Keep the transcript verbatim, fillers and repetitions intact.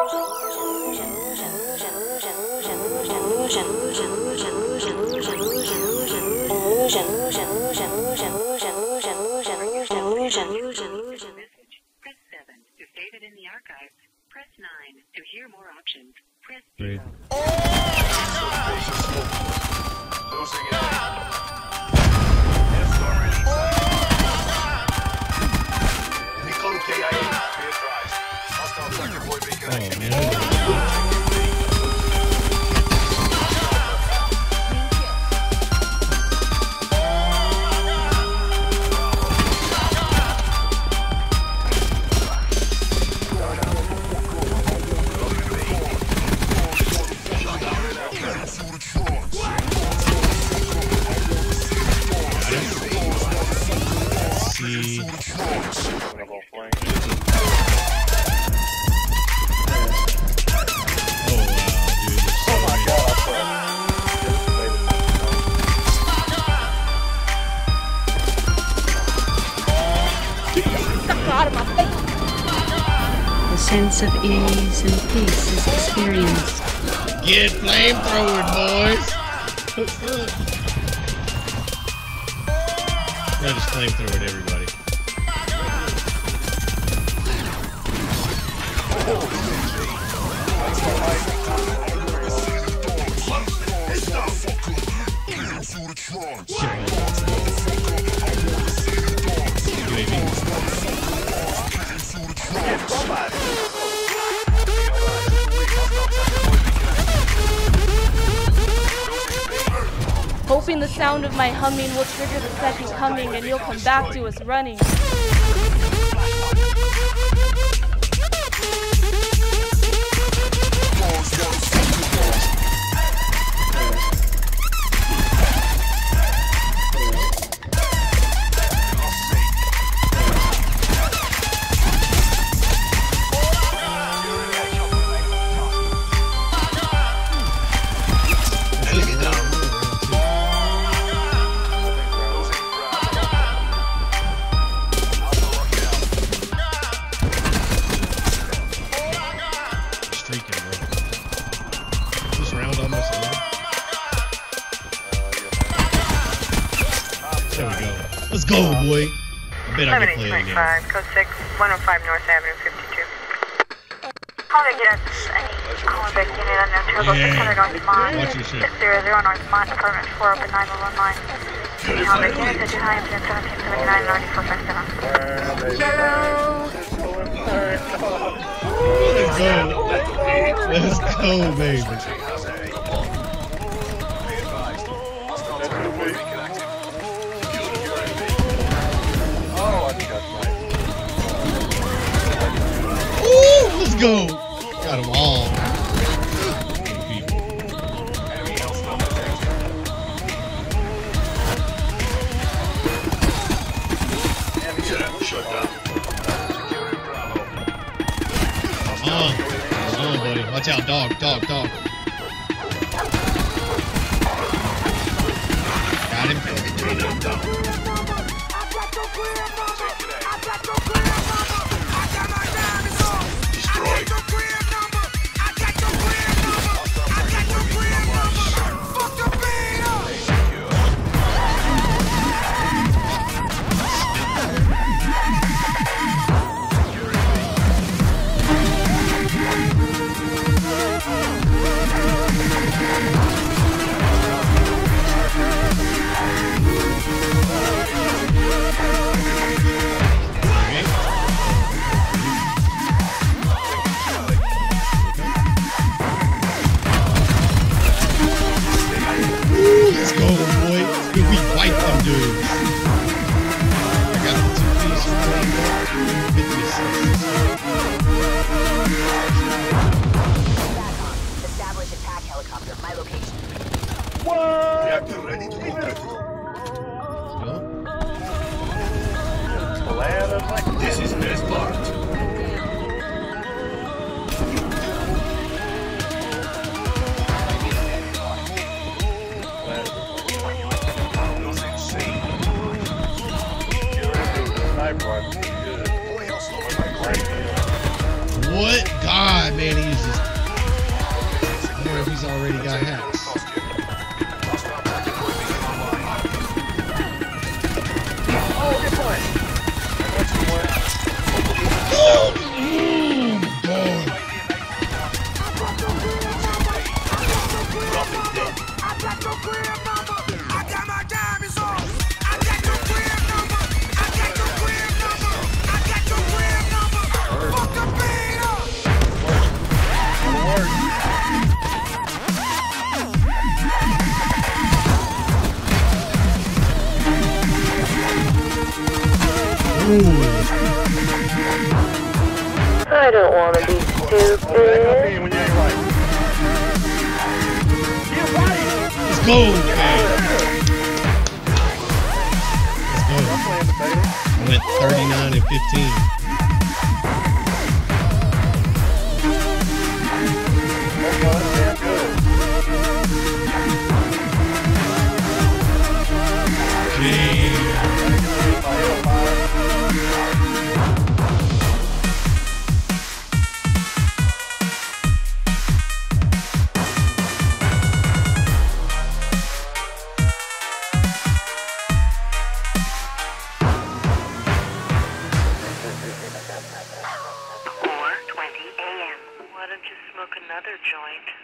Sense of ease and peace is experienced. Get flamethrowered, boys! I just flamethrowered everybody. Hoping the sound of my humming will trigger the second coming and you'll come back to us running. seven eight two five, code six, one oh five North Avenue, fifty-two. Call the cadets, I need callback unit on their turbo, six hundred North Mont, six hundred North Mont, apartment four, open nine one one line. Callback unit, at your high, M P M seventeen seventy-nine, ninety-four fifty-seven. Hello! Let's go, baby. Go! Got them all. Shut down. Come on. Come on, buddy. Watch out, dog, dog, dog. Got him. All right. man he uses. I wonder if he's already got hacks. I don't want to be stupid. Let's go, man. Let's go. I went thirty-nine and fifteen. Why don't you smoke another joint?